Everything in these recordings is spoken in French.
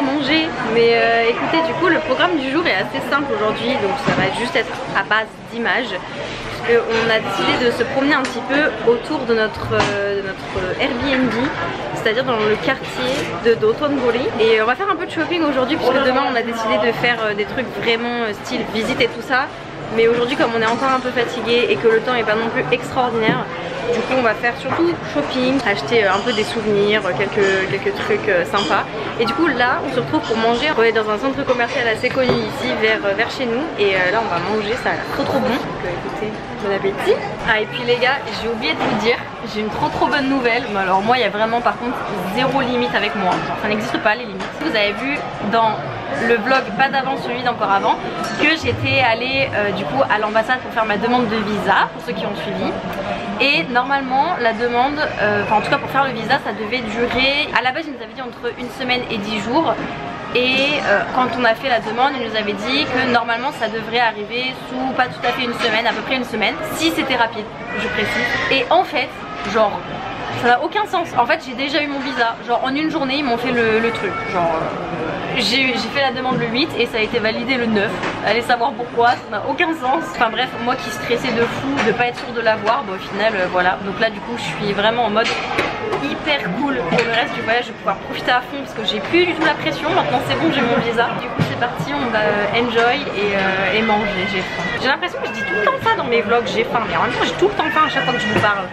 quoi manger. Mais écoutez, du coup le programme du jour est assez simple aujourd'hui, donc ça va juste être à base d'images. On a décidé de se promener un petit peu autour de notre Airbnb, c'est-à-dire dans le quartier de Dotonbori. Et on va faire un peu de shopping aujourd'hui puisque demain on a décidé de faire des trucs vraiment style visite et tout ça. Mais aujourd'hui comme on est encore un peu fatigué et que le temps n'est pas non plus extraordinaire, du coup on va faire surtout shopping, acheter un peu des souvenirs, quelques trucs sympas. Et du coup là on se retrouve pour manger, on est dans un centre commercial assez connu ici vers chez nous. Et là on va manger, ça a l'air trop bon. Donc écoutez, bon appétit. Ah et puis les gars, j'ai oublié de vous dire, j'ai une trop bonne nouvelle. Mais alors moi il y a vraiment par contre zéro limite avec moi, genre, ça n'existe pas les limites. Vous avez vu dans le vlog pas d'avant, celui d'encore avant, que j'étais allée du coup à l'ambassade pour faire ma demande de visa, pour ceux qui ont suivi. Et normalement la demande, enfin en tout cas pour faire le visa, ça devait durer, à la base ils nous avaient dit entre une semaine et 10 jours. Et quand on a fait la demande, ils nous avaient dit que normalement ça devrait arriver sous pas tout à fait une semaine, à peu près une semaine, si c'était rapide, je précise. Et en fait, genre, ça n'a aucun sens. En fait j'ai déjà eu mon visa, genre en une journée ils m'ont fait le truc. Genre j'ai fait la demande le 8 et ça a été validé le 9. Allez savoir pourquoi, ça n'a aucun sens. Enfin bref, moi qui stressais de fou de pas être sûre de l'avoir, bah, au final voilà. Donc là du coup je suis vraiment en mode hyper cool pour le reste du voyage, je vais pouvoir profiter à fond parce que j'ai plus du tout la pression. Maintenant c'est bon, j'ai mon visa. Du coup c'est parti, on va enjoy et manger, j'ai faim. J'ai l'impression que je dis tout le temps ça dans mes vlogs, j'ai faim, mais en même temps j'ai tout le temps faim à chaque fois que je vous parle.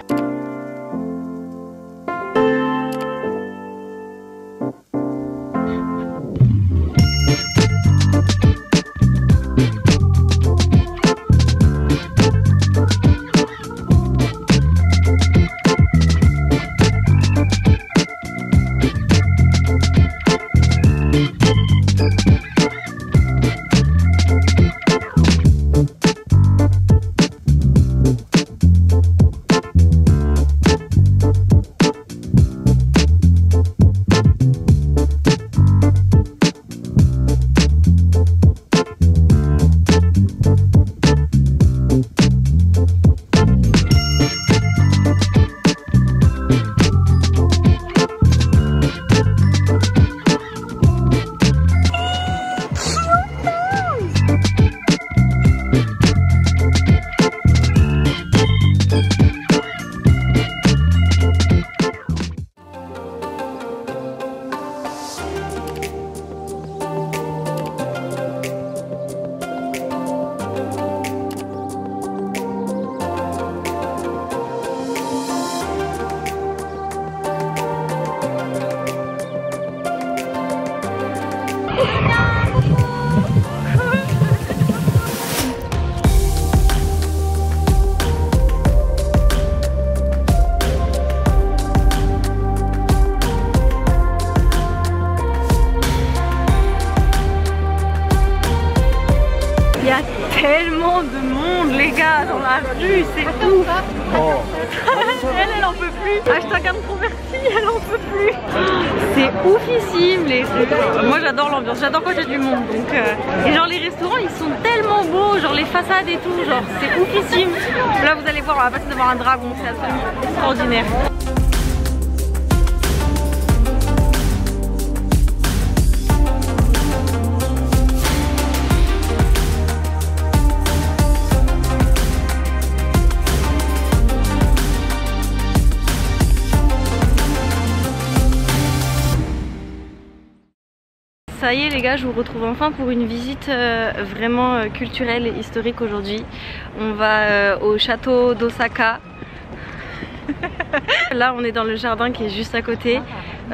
Tellement de monde les gars dans la rue, c'est tout. Oh. Elle en peut plus. Hashtag introverti, elle en peut plus. C'est oufissime les... Moi j'adore l'ambiance, j'adore quand j'ai du monde donc, et genre les restaurants ils sont tellement beaux, genre les façades et tout, genre c'est oufissime. Là vous allez voir, on va passer devant un dragon, c'est absolument extraordinaire. Ça y est les gars, je vous retrouve enfin pour une visite vraiment culturelle et historique aujourd'hui. On va au château d'Osaka. Là on est dans le jardin qui est juste à côté.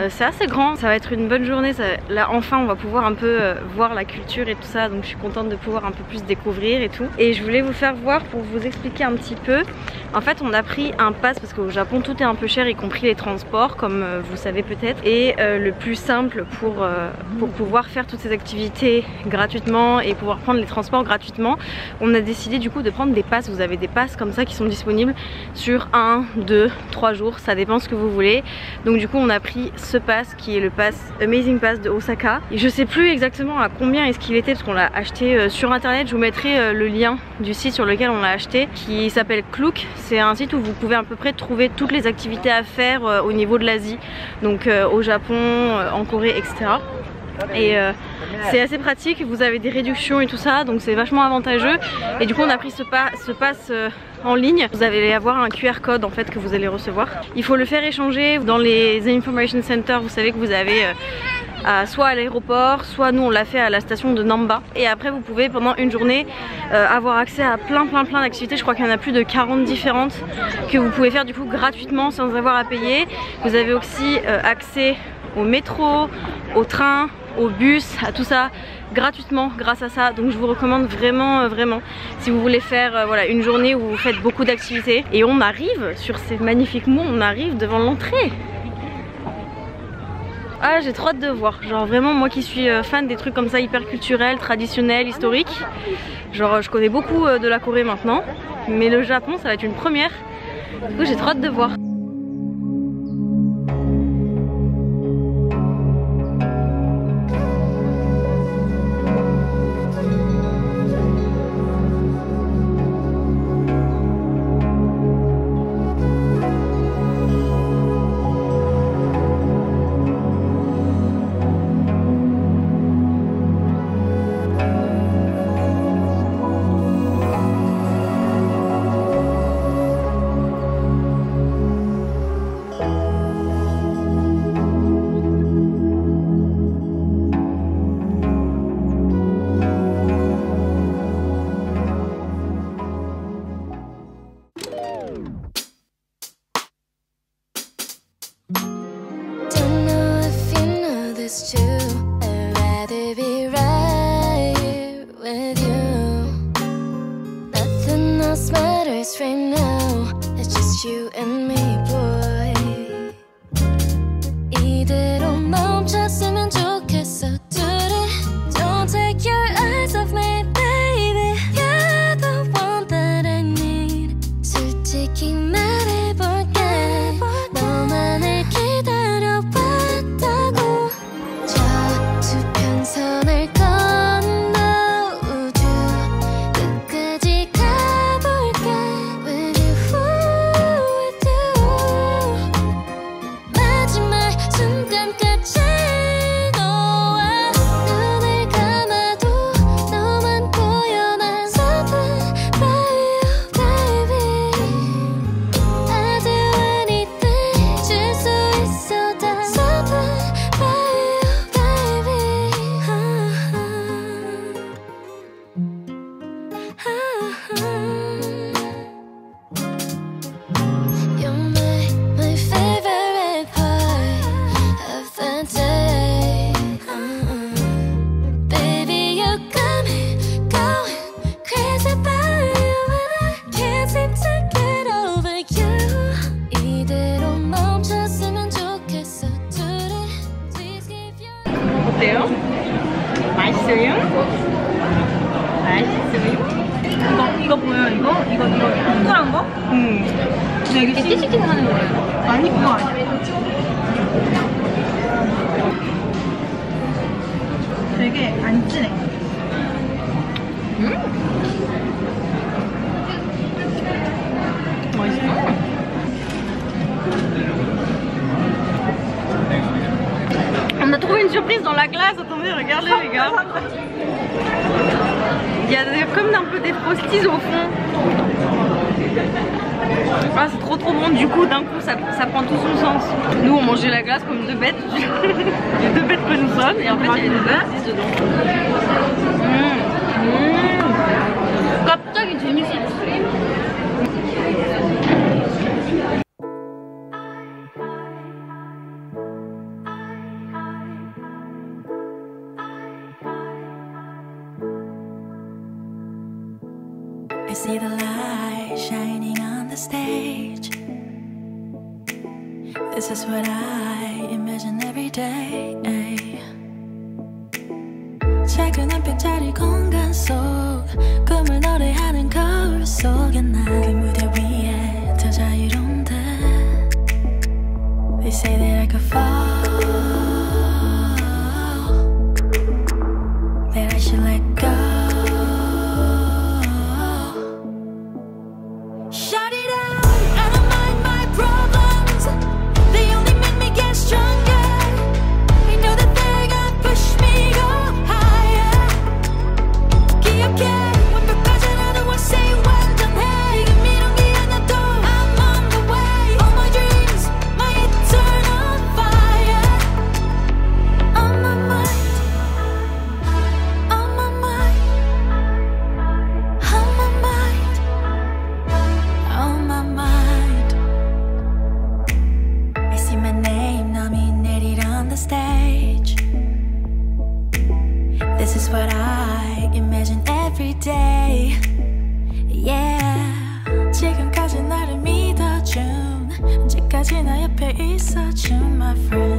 C'est assez grand, ça va être une bonne journée. Là enfin on va pouvoir un peu voir la culture et tout ça. Donc je suis contente de pouvoir un peu plus découvrir et tout. Et je voulais vous faire voir pour vous expliquer un petit peu. En fait on a pris un pass parce qu'au Japon tout est un peu cher, y compris les transports comme vous savez peut-être. Et le plus simple pour pouvoir faire toutes ces activités gratuitement et pouvoir prendre les transports gratuitement, on a décidé du coup de prendre des passes. Vous avez des passes comme ça qui sont disponibles sur 1, 2, 3 jours, ça dépend ce que vous voulez. Donc du coup on a pris ce pass qui est le pass Amazing Pass de Osaka. Et je sais plus exactement à combien est-ce qu'il était parce qu'on l'a acheté sur internet. Je vous mettrai le lien du site sur lequel on l'a acheté qui s'appelle Klook. C'est un site où vous pouvez à peu près trouver toutes les activités à faire au niveau de l'Asie, donc au Japon, en Corée, etc. et c'est assez pratique, vous avez des réductions et tout ça, donc c'est vachement avantageux. Et du coup on a pris ce pass en ligne. Vous allez avoir un QR code en fait que vous allez recevoir. Il faut le faire échanger dans les information centers, vous savez que vous avez soit à l'aéroport, soit nous on l'a fait à la station de Namba. Et après vous pouvez pendant une journée avoir accès à plein d'activités. Je crois qu'il y en a plus de 40 différentes que vous pouvez faire du coup gratuitement sans avoir à payer. Vous avez aussi accès au métro, au train, au bus, à tout ça gratuitement grâce à ça. Donc je vous recommande vraiment si vous voulez faire voilà, une journée où vous faites beaucoup d'activités. Et on arrive sur ces magnifiques monts, on arrive devant l'entrée. Ah, j'ai trop hâte de voir, genre vraiment moi qui suis fan des trucs comme ça hyper culturels, traditionnels, historiques. Genre je connais beaucoup de la Corée maintenant, mais le Japon ça va être une première. Du coup j'ai trop hâte de voir. On a trouvé une surprise dans la glace, attendez, regardez les gars. Il y a comme un peu des frosties au fond. Ah, c'est trop bon, du coup d'un coup ça prend tout son sens. Nous on mangeait la glace comme deux bêtes. Les deux bêtes que nous sommes et en fait il y avait des frosties dedans. 갑자기 재밌어. I see the light shining on the stage. This is what I imagine every day. 작은 한뼘짜리 공간 속 꿈을 노래하는 거울 속에 나 그 무대 위에 더 자유로운데 They say that I could fall That I should let go Push me There is such in my friend.